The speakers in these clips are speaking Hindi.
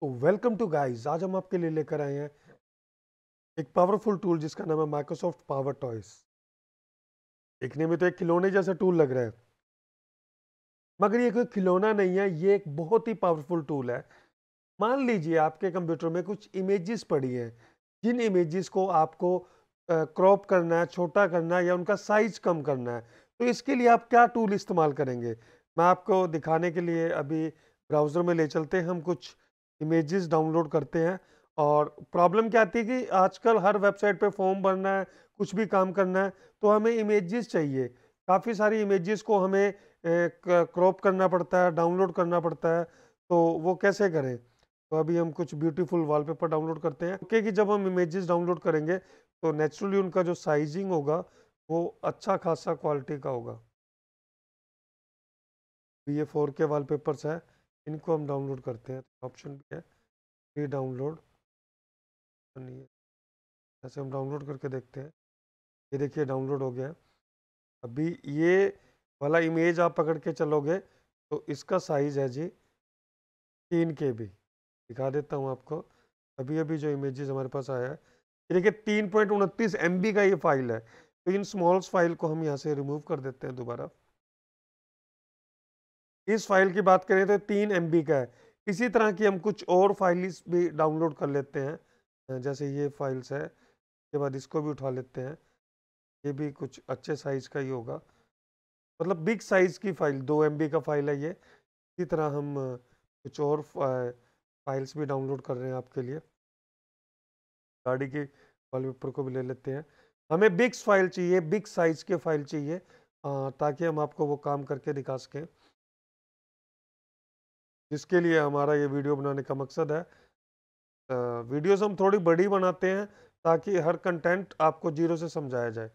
तो वेलकम टू गाइस, आज हम आपके लिए लेकर आए हैं एक पावरफुल टूल जिसका नाम है माइक्रोसॉफ्ट पावरटॉयज। देखने में तो एक खिलौने जैसा टूल लग रहा है, मगर ये कोई खिलौना नहीं है, ये एक बहुत ही पावरफुल टूल है। मान लीजिए आपके कंप्यूटर में कुछ इमेजेस पड़ी हैं, जिन इमेजेस को आपको क्रॉप करना है, छोटा करना है या उनका साइज कम करना है, तो इसके लिए आप क्या टूल इस्तेमाल करेंगे। मैं आपको दिखाने के लिए अभी ब्राउज़र में ले चलते हैं, हम कुछ इमेजेस डाउनलोड करते हैं। और प्रॉब्लम क्या आती है कि आजकल हर वेबसाइट पे फॉर्म भरना है, कुछ भी काम करना है तो हमें इमेजेस चाहिए। काफ़ी सारी इमेजेस को हमें क्रॉप करना पड़ता है, डाउनलोड करना पड़ता है, तो वो कैसे करें। तो अभी हम कुछ ब्यूटीफुल वॉलपेपर डाउनलोड करते हैं। क्योंकि जब हम इमेजेस डाउनलोड करेंगे तो नेचुरली उनका जो साइजिंग होगा वो अच्छा खासा क्वालिटी का होगा। ये 4K वॉलपेपर्स है, इनको हम डाउनलोड करते हैं। ऑप्शन भी है फ्री डाउनलोड, ऐसे हम डाउनलोड करके देखते हैं। ये देखिए डाउनलोड हो गया। अभी ये वाला इमेज आप पकड़ के चलोगे तो इसका साइज़ है जी 3 KB। दिखा देता हूँ आपको, अभी अभी जो इमेजेस हमारे पास आया है ये देखिए 3.29 MB का ये फाइल है। तो इन स्मॉल्स फाइल को हम यहाँ से रिमूव कर देते हैं। दोबारा इस फाइल की बात करें तो 3 MB का है। इसी तरह की हम कुछ और फाइल्स भी डाउनलोड कर लेते हैं, जैसे ये फाइल्स है, इसके बाद इसको भी उठा लेते हैं। ये भी कुछ अच्छे साइज़ का ही होगा, मतलब बिग साइज़ की फाइल, 2 MB का फाइल है ये। इसी तरह हम कुछ और फाइल्स भी डाउनलोड कर रहे हैं आपके लिए। गाड़ी के वॉलपेपर को भी ले लेते हैं। हमें बिग फाइल चाहिए, बिग साइज़ के फाइल चाहिए, ताकि हम आपको वो काम करके दिखा सकें जिसके लिए हमारा ये वीडियो बनाने का मकसद है। वीडियोस हम थोड़ी बड़ी बनाते हैं ताकि हर कंटेंट आपको जीरो से समझाया जाए।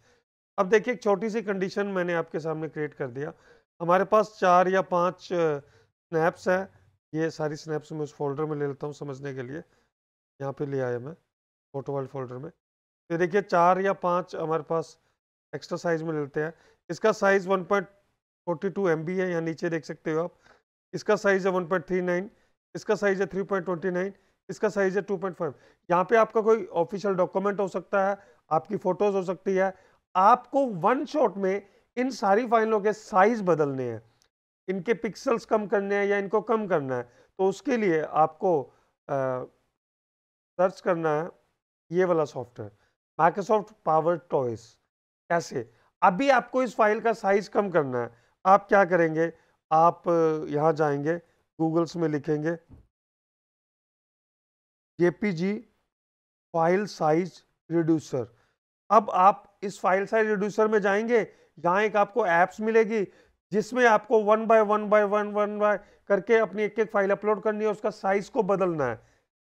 अब देखिए एक छोटी सी कंडीशन मैंने आपके सामने क्रिएट कर दिया। हमारे पास 4 या 5 स्नैप्स है। ये सारी स्नैप्स मैं उस फोल्डर में ले लेता हूँ समझने के लिए। यहाँ पे ले आया मैं फोटो वाले फोल्डर में। ये देखिए 4 या 5 हमारे पास एक्स्ट्रा साइज में लेते हैं। इसका साइज़ 1.42 MB है, यहाँ नीचे देख सकते हो आप। इसका साइज़ है 1.39, इसका साइज़ है 3.29, इसका साइज़ है 2.5। यहाँ पे आपका कोई ऑफिशियल डॉक्यूमेंट हो सकता है, आपकी फ़ोटोज़ हो सकती है। आपको वन शॉट में इन सारी फाइलों के साइज़ बदलने हैं, इनके पिक्सल्स कम करने हैं या इनको कम करना है। तो उसके लिए आपको सर्च करना है ये वाला सॉफ्टवेयर माइक्रोसॉफ्ट पावरटॉयज। कैसे? अभी आपको इस फाइल का साइज़ कम करना है। आप क्या करेंगे, आप यहाँ जाएंगे, गूगल्स में लिखेंगे JPG फाइल साइज रिड्यूसर। अब आप इस फाइल साइज रिड्यूसर में जाएंगे, यहाँ एक आपको ऐप्स मिलेगी जिसमें आपको 1 by 1 by 1 by 1 करके अपनी एक एक फाइल अपलोड करनी है, उसका साइज को बदलना है।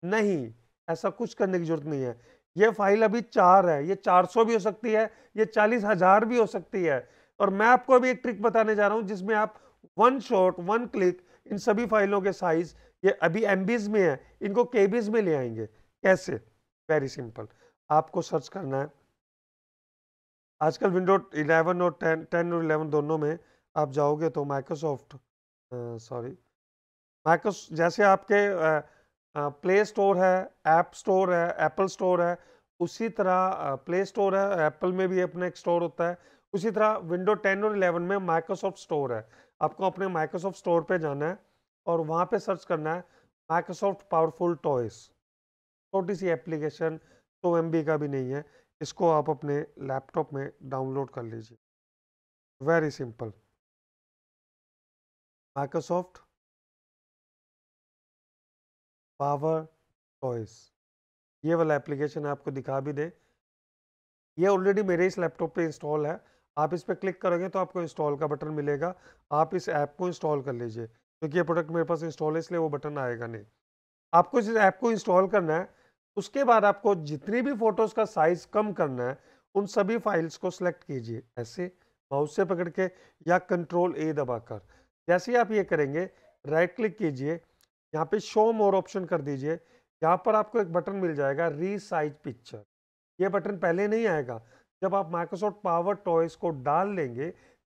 नहीं, ऐसा कुछ करने की जरूरत नहीं है। ये फाइल अभी 4 है, ये 400 भी हो सकती है, ये 40,000 भी हो सकती है। और मैं आपको अभी एक ट्रिक बताने जा रहा हूँ जिसमें आप वन शॉट, वन क्लिक इन सभी फाइलों के साइज, ये अभी MBs में है, इनको KBs में ले आएंगे। कैसे? वेरी सिंपल, आपको सर्च करना है। आजकल विंडोज 11 और 10 और 11 दोनों में आप जाओगे तो माइक्रोसॉफ्ट जैसे आपके प्ले स्टोर है, ऐप स्टोर है, एप्पल स्टोर है, उसी तरह प्ले स्टोर है, एप्पल में भी अपना एक स्टोर होता है, उसी तरह विंडोज 10 और 11 में माइक्रोसॉफ्ट स्टोर है। आपको अपने माइक्रोसॉफ्ट स्टोर पे जाना है और वहाँ पे सर्च करना है माइक्रोसॉफ्ट पावरफुल टॉयज। छोटी सी एप्लीकेशन, 2 MB का भी नहीं है, इसको आप अपने लैपटॉप में डाउनलोड कर लीजिए। वेरी सिंपल, माइक्रोसॉफ्ट पावरटॉयज ये वाला एप्लीकेशन आपको दिखा भी दे। ये ऑलरेडी मेरे इस लैपटॉप पे इंस्टॉल है। आप इस पर क्लिक करोगे तो आपको इंस्टॉल का बटन मिलेगा। आप इस ऐप को इंस्टॉल कर लीजिए, क्योंकि ये प्रोडक्ट मेरे पास इंस्टॉल है इसलिए वो बटन आएगा नहीं। आपको इस ऐप को इंस्टॉल करना है। उसके बाद आपको जितनी भी फ़ोटोज़ का साइज़ कम करना है उन सभी फाइल्स को सिलेक्ट कीजिए, ऐसे माउस से पकड़ के या Ctrl A दबाकर। जैसे ही आप ये करेंगे, राइट क्लिक कीजिए, यहाँ पर शो मोर ऑप्शन कर दीजिए। यहाँ पर आपको एक बटन मिल जाएगा रीसाइज पिक्चर। ये बटन पहले नहीं आएगा, जब आप माइक्रोसॉफ्ट पावरटॉयज को डाल लेंगे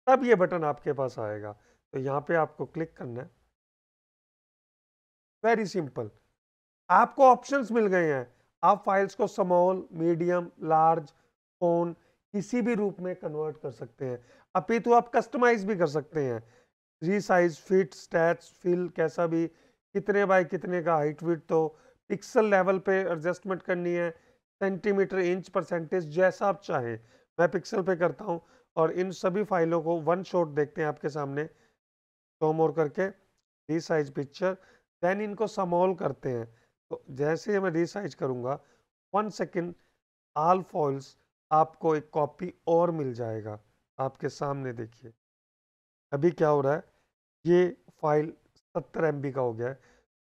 तब ये बटन आपके पास आएगा। तो यहाँ पे आपको क्लिक करना है। वेरी सिंपल, आपको ऑप्शंस मिल गए हैं, आप फाइल्स को स्मॉल, मीडियम, लार्ज, फोन किसी भी रूप में कन्वर्ट कर सकते हैं। अपितु आप कस्टमाइज भी कर सकते हैं, रीसाइज, फिट, स्टैच, फिल, कैसा भी, कितने बाय कितने का हाइट विड्थ, तो पिक्सल लेवल पे एडजस्टमेंट करनी है, सेंटीमीटर, इंच, परसेंटेज, जैसा आप चाहें। मैं पिक्सल पे करता हूँ और इन सभी फाइलों को वन शॉट देखते हैं आपके सामने। तो मोर करके रीसाइज पिक्चर, देन इनको समॉल करते हैं। तो जैसे ही मैं रीसाइज करूँगा 1 सेकेंड, ऑल फाइल्स आपको एक कॉपी और मिल जाएगा आपके सामने। देखिए अभी क्या हो रहा है, ये फाइल 70 MB का हो गया है,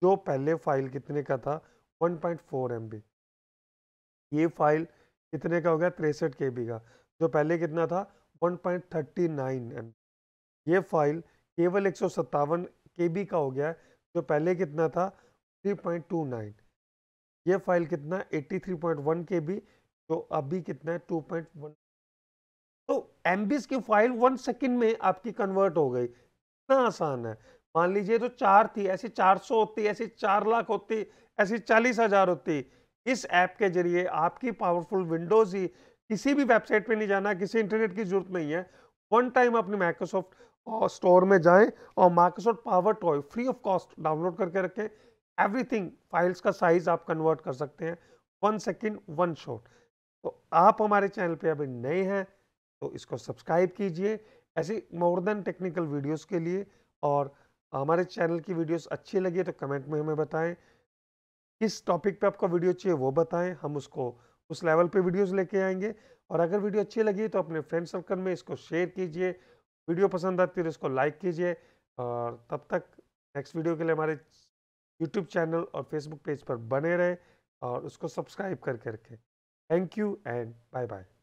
जो पहले फाइल कितने का था 1.4 MB। ये फाइल कितने का हो गया 63 KB का, जो पहले कितना था 1.39 MB। ये फाइल केवल 157 KB का हो गया है, जो पहले कितना था 3.29। ये फाइल कितना 83.1 KB, तो अभी कितना है 2.1। तो एमबीज की फाइल 1 सेकंड में आपकी कन्वर्ट हो गई। इतना आसान है। मान लीजिए तो 4 थी, ऐसी 400 होती, ऐसी 4 लाख होती, ऐसी 40,000 होती। इस ऐप के जरिए आपकी पावरफुल विंडोज ही, किसी भी वेबसाइट पे नहीं जाना, किसी इंटरनेट की जरूरत नहीं है। वन टाइम अपने माइक्रोसॉफ्ट स्टोर में जाएं और Microsoft PowerToy free of cost download करके रखें। एवरीथिंग, फाइल्स का साइज आप कन्वर्ट कर सकते हैं 1 सेकेंड, वन शॉट। तो आप हमारे चैनल पे अभी नए हैं तो इसको सब्सक्राइब कीजिए ऐसी मोर देन टेक्निकल वीडियोस के लिए। और हमारे चैनल की वीडियोस अच्छी लगी तो कमेंट में हमें बताएं, किस टॉपिक पे आपको वीडियो चाहिए वो बताएं, हम उसको उस लेवल पे वीडियोस लेके आएंगे। और अगर वीडियो अच्छी लगी तो अपने फ्रेंड सर्कल में इसको शेयर कीजिए, वीडियो पसंद आती है तो इसको लाइक कीजिए। और तब तक नेक्स्ट वीडियो के लिए हमारे यूट्यूब चैनल और फेसबुक पेज पर बने रहें और उसको सब्सक्राइब करके रखें। Thank you and bye-bye.